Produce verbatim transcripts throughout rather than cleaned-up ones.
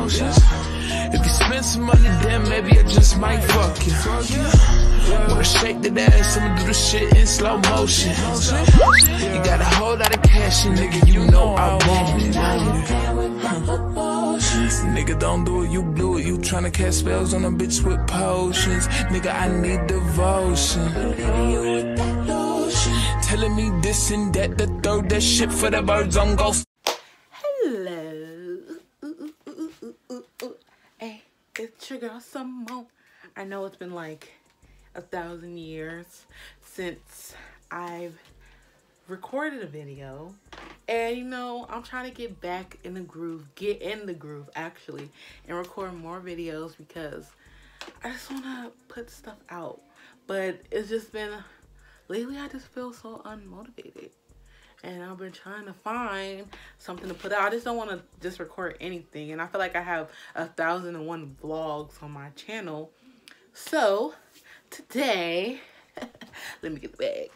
emotions. If you spend some money, then maybe I just might fuck you. Wanna shake that ass, I'ma do the shit in slow motion. You got a whole lot of cash, and nigga, you know I want it. Nigga, don't do it, you blew it. You tryna cast spells on a bitch with potions. Nigga, I need devotion. Telling me this and that, the third, that shit for the birds on go. Hello. Ooh, ooh, ooh, ooh, ooh. Hey, it's your girl some more. I know it's been like a thousand years since I've recorded a video. And you know, I'm trying to get back in the groove, get in the groove actually, and record more videos because I just want to put stuff out. But it's just been... lately, I just feel so unmotivated, and I've been trying to find something to put out. I just don't want to just record anything, and I feel like I have a thousand and one vlogs on my channel. So today, let me get the bag.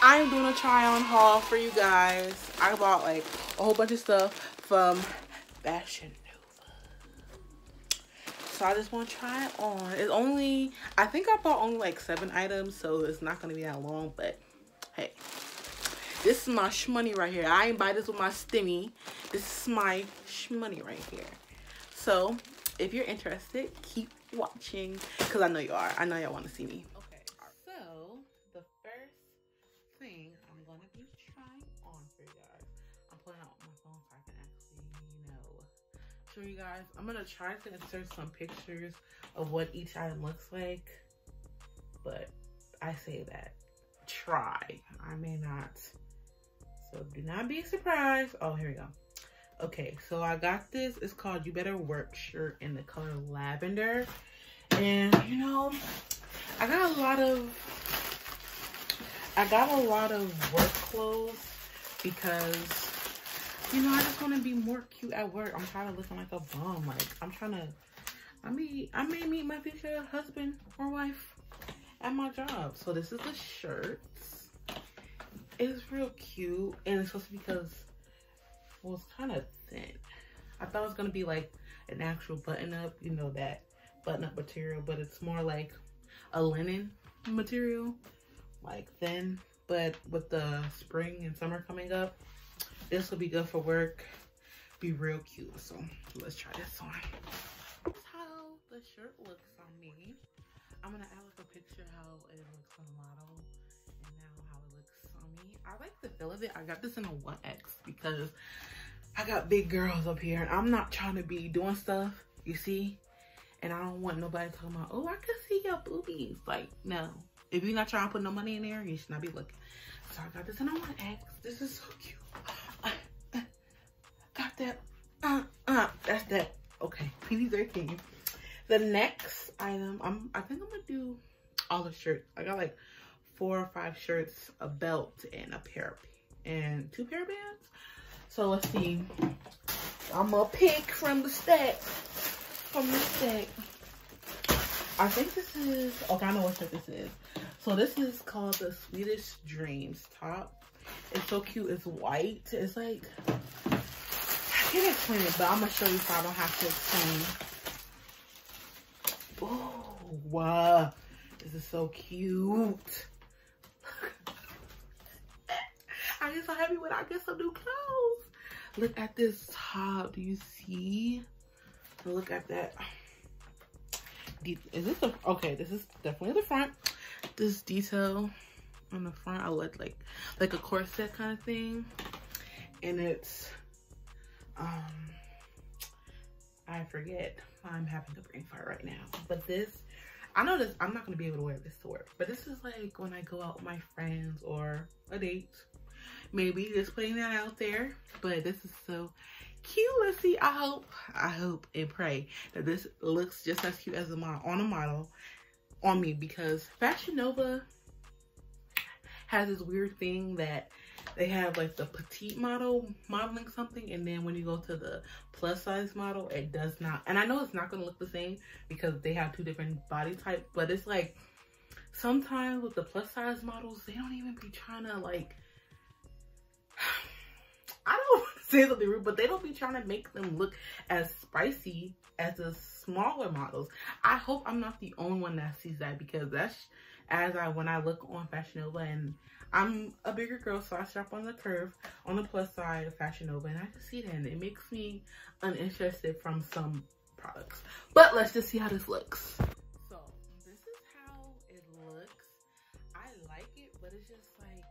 I'm doing a try-on haul for you guys. I bought like a whole bunch of stuff from Fashion Nova, so I just want to try it on. It's only, I think I bought only like seven items, so it's not going to be that long, but hey. This is my shmoney right here. I ain't buy this with my stimmy. This is my shmoney right here. So, if you're interested, keep watching, because I know you are. I know y'all want to see me. Okay, so the first thing I'm going to be trying on for you guys. I'm pulling out my phone so I can actually, you know, show you guys. I'm going to try to insert some pictures of what each item looks like, but I say that try, I may not, so do not be surprised. Oh, here we go. Okay, so I got this, it's called You Better Work shirt in the color lavender, and you know, I got a lot of I got a lot of work clothes because, you know, I just want to be more cute at work. I'm tired of looking like a bum. Like, I'm trying to I mean, I may meet my future husband or wife at my job. So this is the shirt. It's real cute. And it's supposed to be because, well, it's kind of thin. I thought it was going to be like an actual button up, you know, that button up material. But it's more like a linen material, like thin. But with the spring and summer coming up, this will be good for work. Be real cute. So let's try this on. The shirt looks on me. I'm gonna add like a picture how it looks on the model and now how it looks on me. I like the feel of it. I got this in a one X because I got big girls up here and I'm not trying to be doing stuff, you see, and I don't want nobody talking about, oh, I can see your boobies. Like, no, if you're not trying to put no money in there, you should not be looking. So I got this in a one X. This is so cute. I, I got that. Uh, uh, that's that. Okay, P V thirteen. The next item, I'm, I think I'm going to do all the shirts. I got like four or five shirts, a belt, and a pair of, and two pair of bands. So let's see. I'm going to pick from the stack. From the stack. I think this is, okay, I know what shirt this is. So this is called the Swedish Dreams top. It's so cute. It's white. It's like, I can't explain it, but I'm going to show you so I don't have to explain. Oh, wow. This is so cute. I get so happy when I get some new clothes. Look at this top. Do you see? Look at that. Is this a, okay, this is definitely the front. This detail on the front, I look like like a corset kind of thing. And it's, um, I forget. I'm having a brain fart right now. But this, I know this, I'm not going to be able to wear this to work. But this is like when I go out with my friends or a date. Maybe just putting that out there. But this is so cute. Let's see. I hope, I hope and pray that this looks just as cute as a model, on a model, on me. Because Fashion Nova has this weird thing that they have like the petite model modeling something, and then when you go to the plus size model, it does not. And I know it's not going to look the same because they have two different body types, but it's like sometimes with the plus size models, they don't even be trying to, like, I don't want to say something rude, but they don't be trying to make them look as spicy as the smaller models. I hope I'm not the only one that sees that, because that's as I when I look on Fashion Nova, and I'm a bigger girl, so I shop on the curve, on the plus side of Fashion Nova, and I can see that, and it makes me uninterested from some products. But let's just see how this looks. So this is how it looks. I like it, but it's just like,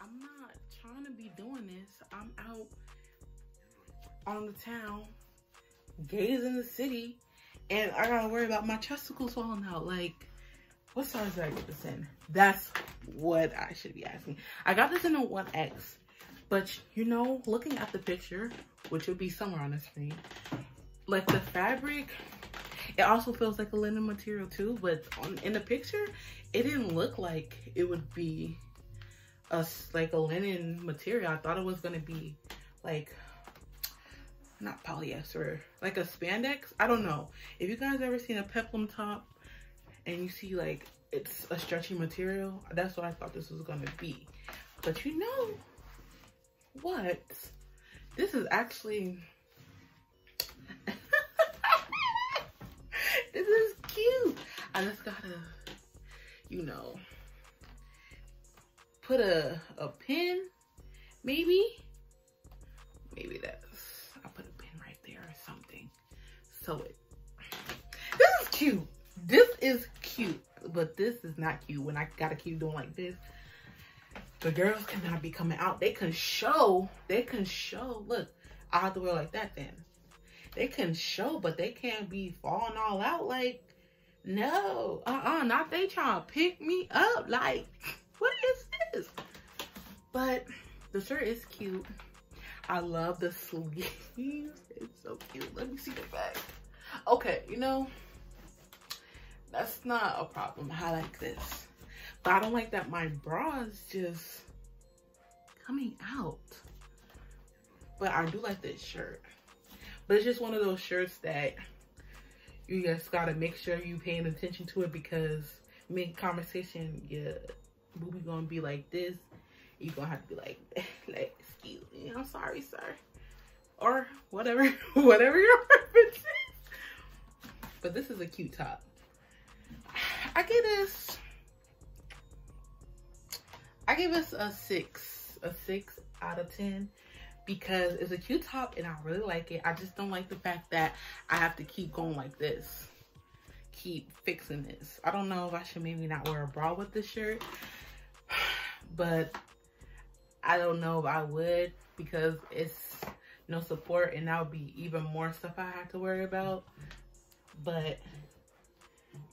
I'm not trying to be doing this. I'm out on the town, gazing the city, and I gotta worry about my chesticles falling out. Like, what size did I get this in? That's what I should be asking. I got this in a one X, but you know, looking at the picture, which would be somewhere on the screen, like the fabric, it also feels like a linen material too, but on, in the picture, it didn't look like it would be a, like a linen material. I thought it was gonna be like, not polyester, like a spandex. I don't know. If you guys ever seen a peplum top, and you see like it's a stretchy material, that's what I thought this was gonna be. But you know what? This is actually, this is cute. I just gotta, you know, put a, a pin, maybe, maybe that's, I'll put a pin right there or something. So it, this is cute. This is cute, but this is not cute when I gotta keep doing like this. The girls cannot be coming out. They can show, they can show, look, I have to wear like that then. They can show, but they can't be falling all out like, no, uh-uh, not they trying to pick me up. Like, what is this? But the shirt is cute. I love the sleeves. It's so cute. Let me see the back. Okay, you know, that's not a problem. I like this. But I don't like that my bra is just coming out. But I do like this shirt. But it's just one of those shirts that you just gotta make sure you paying attention to it, because mid conversation, your boobie gonna be like this. You're gonna have to be like, like, excuse me, I'm sorry, sir. Or whatever, whatever your preference is. But this is a cute top. I give this, I give this a six, a six out of ten, because it's a cute top and I really like it. I just don't like the fact that I have to keep going like this, keep fixing this. I don't know if I should maybe not wear a bra with this shirt, but I don't know if I would, because it's no support and that would be even more stuff I have to worry about. But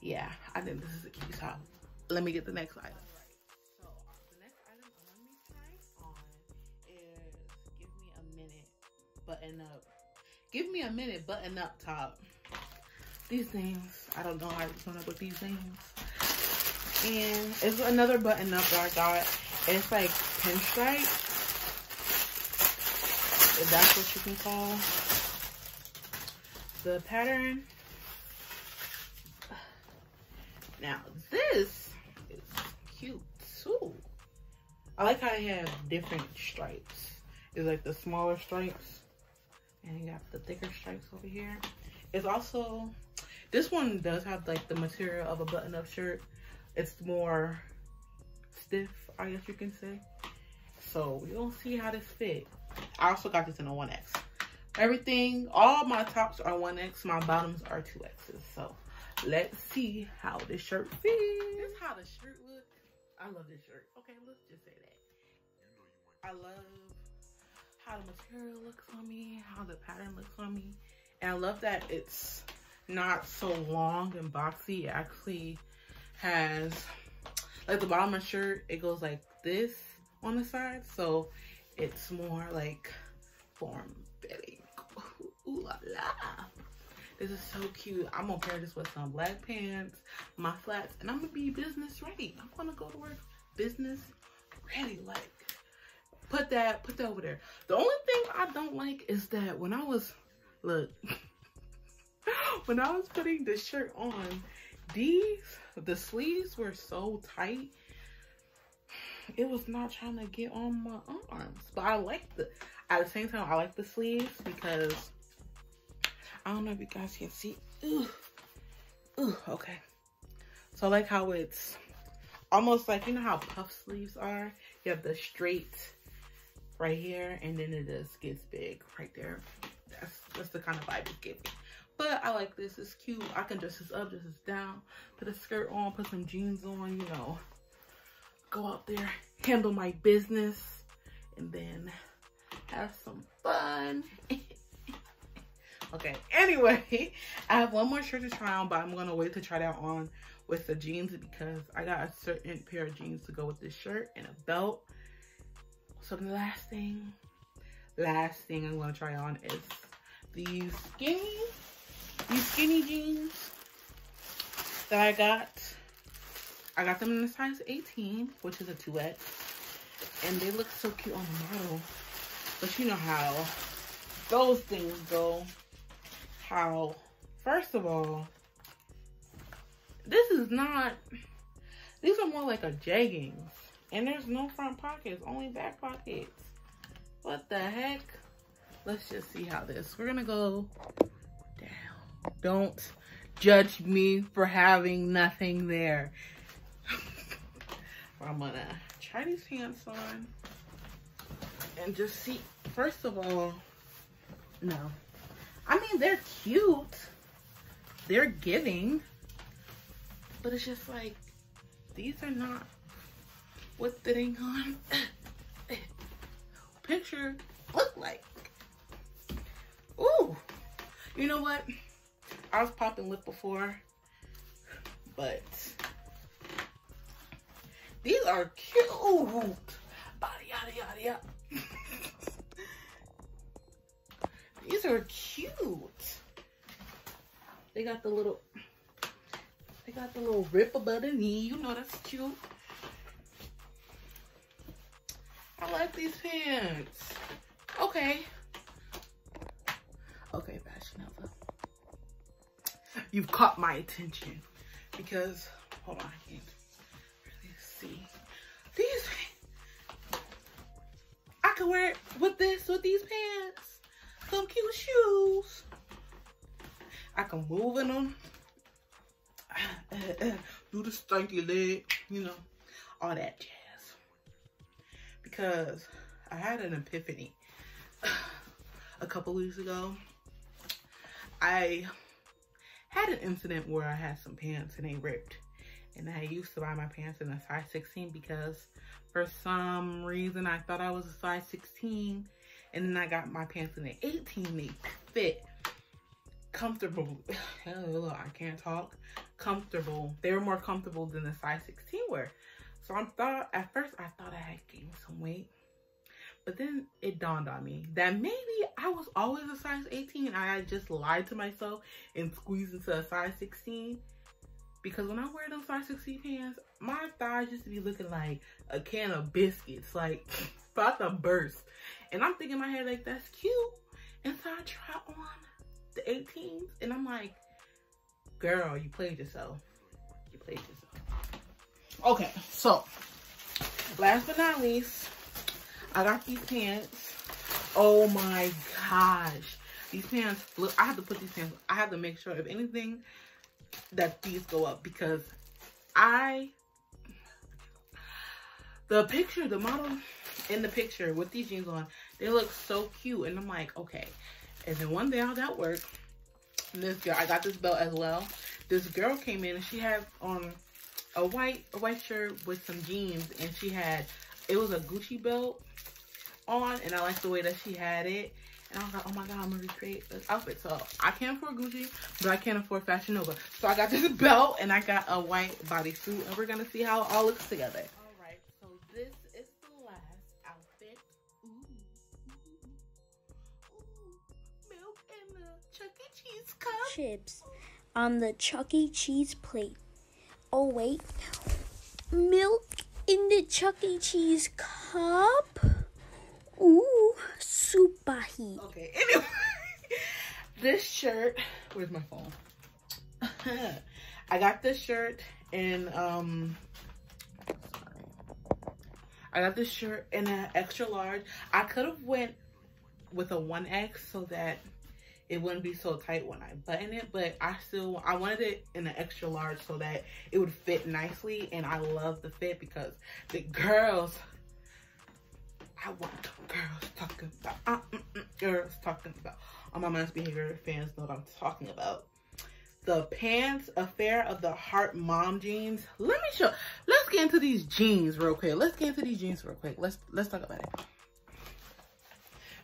yeah, I think this is a cute top. Let me get the next item. So the next item I'm gonna be trying on is give me a minute button up. Give me a minute button up top. These things, I don't know how to come up with these things. And it's another button up that I got. It's like pinstripe, if that's what you can call the pattern. Now this is cute too. I like how they have different stripes. It's like the smaller stripes and you got the thicker stripes over here. It's also, this one does have like the material of a button up shirt. It's more stiff, I guess you can say. So we don't see how this fit. I also got this in a one X. Everything, all my tops are one X, my bottoms are two X's, so. Let's see how this shirt fits. This is how the shirt looks. I love this shirt. Okay, let's just say that. I love how the material looks on me, how the pattern looks on me. And I love that it's not so long and boxy. It actually has, like the bottom of the shirt, it goes like this on the side. So it's more like form fitting. Ooh la la. This is so cute. I'm gonna pair this with some black pants, my flats, and I'm gonna be business ready. I'm gonna go to work business ready. Like, put that, put that over there. The only thing I don't like is that when I was, look, when I was putting this shirt on, these, the sleeves were so tight. It was not trying to get on my arms, but I like the, At the same time, I like the sleeves because I don't know if you guys can see. Ooh, ooh, okay. So I like how it's almost like, you know how puff sleeves are? You have the straight right here, and then it just gets big right there. That's, that's the kind of vibe it's giving. But I like this, it's cute. I can dress this up, dress this down, put a skirt on, put some jeans on, you know, go out there, handle my business, and then have some fun. Okay, anyway, I have one more shirt to try on, but I'm gonna wait to try that on with the jeans because I got a certain pair of jeans to go with this shirt and a belt. So the last thing, last thing I'm gonna try on is these skinny, these skinny jeans that I got. I got them in a size eighteen, which is a two X, and they look so cute on the model. But you know how those things go. How, first of all, this is not, these are more like a jeggings. And there's no front pockets, only back pockets. What the heck? Let's just see how this, we're gonna go down. Don't judge me for having nothing there. I'm gonna try these pants on and just see, first of all, no. I mean, they're cute, they're giving, but it's just like, these are not what fitting on picture look like. Ooh, you know what? I was popping lip before, but these are cute. Ooh, body, yada, yada, yada. These are cute. They got the little, they got the little rip above the knee. You know that's cute. I like these pants. Okay. Okay, Fashion Nova. You've caught my attention because, hold on, I can't really see. These, I could wear it with this, with these pants. Some cute shoes. I can move in them. Do the stinky leg, you know, all that jazz. Because I had an epiphany a couple weeks ago. I had an incident where I had some pants and they ripped. And I used to buy my pants in a size sixteen because for some reason I thought I was a size sixteen. And then I got my pants in the eighteen, they fit comfortable. Ugh, I can't talk. Comfortable. They were more comfortable than the size sixteen were. So I thought, at first I thought I had gained some weight. But then it dawned on me that maybe I was always a size eighteen and I had just lied to myself and squeezed into a size sixteen. Because when I wear those size sixteen pants, my thighs used to be looking like a can of biscuits. Like, about to burst. And I'm thinking in my head, like, that's cute. And so I try on the eighteens. And I'm like, girl, you played yourself. You played yourself. Okay, so last but not least, I got these pants. Oh my gosh. These pants, look, I have to put these pants, I have to make sure, if anything, that these go up. Because I, the picture, the model, in the picture with these jeans on, they look so cute. And I'm like, okay. And then one day I was at work, and this girl, I got this belt as well. This girl came in and she had on um, a white a white shirt with some jeans, and she had, it was a Gucci belt on, and I liked the way that she had it. And I was like, oh my God, I'm gonna recreate this outfit. So I can't afford Gucci, but I can't afford Fashion Nova. So I got this belt and I got a white bodysuit, and we're gonna see how it all looks together. Chips on the Chuck E. Cheese plate. Oh wait, milk in the Chuck E. Cheese cup. Ooh, super heat. Okay, anyway, this shirt. Where's my phone? I got this shirt in um. Sorry, I got this shirt in an extra large. I could have went with a one X so that it wouldn't be so tight when I button it, but I still, I wanted it in an extra large so that it would fit nicely, and I love the fit because the girls, I want girls talking about, uh, mm, mm, girls talking about, all my Mom's Behavior fans know what I'm talking about. The pants, Affair of the Heart mom jeans. Let me show, let's get into these jeans real quick. Let's get into these jeans real quick. Let's, let's talk about it.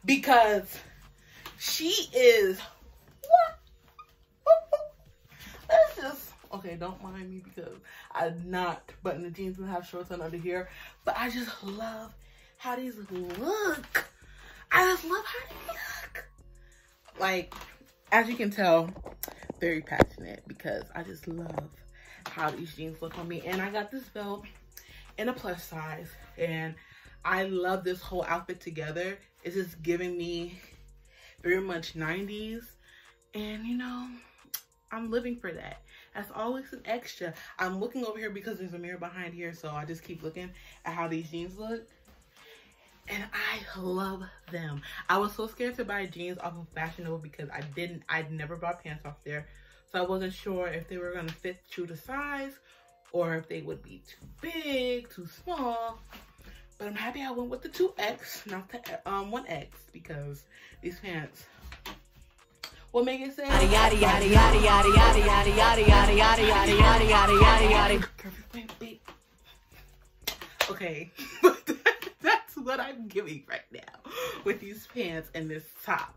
Because she is, what? Let's just, okay, don't mind me because I'm not button the jeans and have shorts on under here. But I just love how these look. I just love how they look. Like, as you can tell, very passionate because I just love how these jeans look on me. And I got this belt in a plus size. And I love this whole outfit together. It's just giving me very much nineties, and you know, I'm living for that. That's always an extra. I'm looking over here because there's a mirror behind here, so I just keep looking at how these jeans look, and I love them. I was so scared to buy jeans off of Fashion Nova because I didn't, I'd never bought pants off there, so I wasn't sure if they were gonna fit true to size or if they would be too big, too small. But I'm happy I went with the two X, not the um, one X, because these pants will make it say. Yada, yada, yada, yada, yada, yada, yada, yada, yada, yada, yada, yada, yada, yada, yada. Okay, but that's what I'm giving right now with these pants and this top.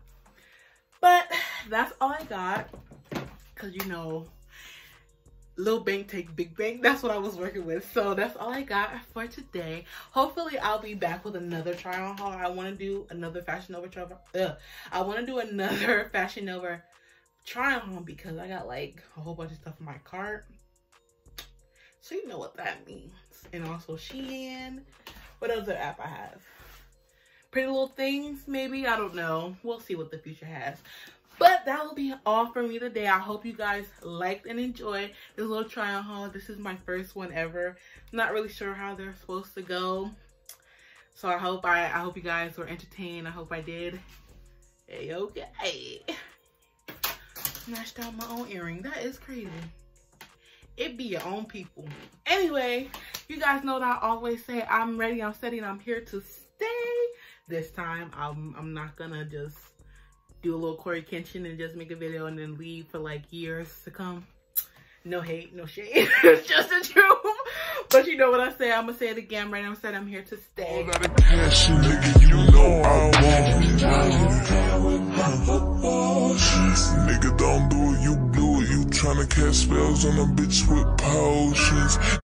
But that's all I got, because you know, little bang take big bang, that's what I was working with. So that's all I got for today. Hopefully I'll be back with another try on haul. I want to do another Fashion Nova try Ugh. I want to do another Fashion Nova try on haul because I got like a whole bunch of stuff in my cart, so you know what that means. And also Shein, what other app I have, Pretty Little Things maybe, I don't know, we'll see what the future has. But that will be all for me today. I hope you guys liked and enjoyed this little try on haul. This is my first one ever. I'm not really sure how they're supposed to go. So I hope I, I hope you guys were entertained. I hope I did. Hey, okay. Smashed out my own earring. That is crazy. It be your own people. Anyway, you guys know that I always say I'm ready, I'm steady, and I'm here to stay. This time, I'm, I'm not gonna just do a little Corey Kenshin and just make a video and then leave for like years to come. No hate, no shade. It's just the truth. But you know what I say. I'm going to say it again right now. I said I'm here to stay. All that passion, nigga, you know I want it. Nigga, don't do it. You blew it. You trying to cast spells on a bitch with potions.